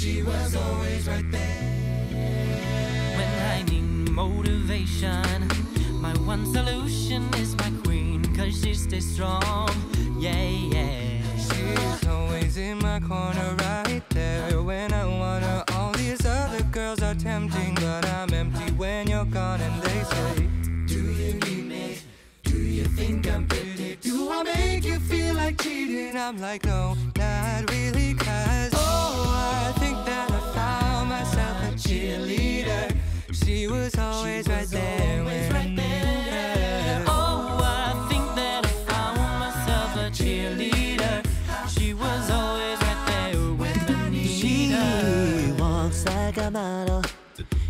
She was always right there. When I need motivation, my one solution is my queen, cause she stays strong. Yeah, yeah. She's always in my corner, right there when I wanna. All these other girls are tempting, but I'm empty when you're gone. And they say, do you need me? Do you think I'm pretty? Do I make you feel like cheating? I'm like, no, not really, cause I think that I found myself a cheerleader. She was always right there when I... Oh, I think that I found myself a cheerleader. She was always right there when I need her. She walks like a model.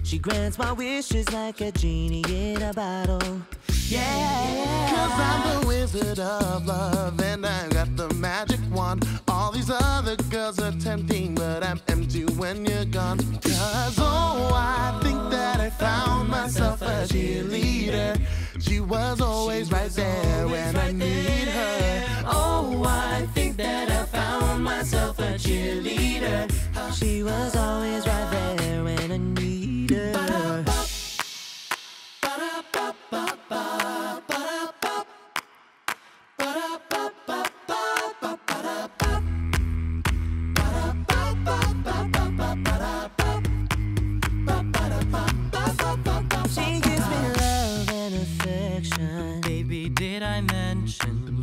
She grants my wishes like a genie in a bottle. Yeah, cause I'm the wizard of love, and I've got the magic wand. All these other girls are tempting, but I'm empty when you're gone. Cause oh, I think that I found myself a cheerleader. She was always right there when I need her. Oh, I think that I found myself a cheerleader. She was always right there when I need her.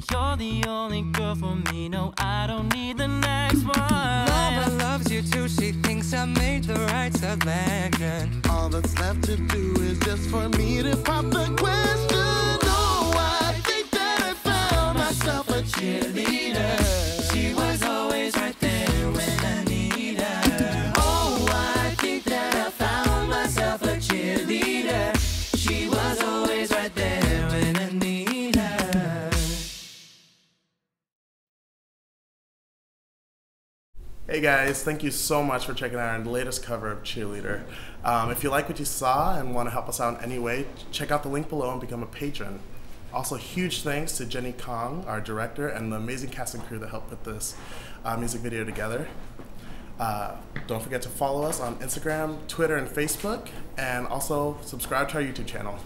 You're the only girl for me, no, I don't need the next one. Mama loves you too, she thinks I made the right selection. All that's left to do is just for me to pop the question. Oh, I think that I found myself a cheerleader. She was always right there when I need her. Oh, I think that I found myself a cheerleader. She was always right there when I need her. Hey guys, thank you so much for checking out our latest cover of Cheerleader. If you like what you saw and want to help us out in any way, check out the link below and become a patron. Also, huge thanks to Jennie Kong, our director, and the amazing cast and crew that helped put this music video together. Don't forget to follow us on Instagram, Twitter, and Facebook, and also subscribe to our YouTube channel.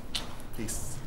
Peace.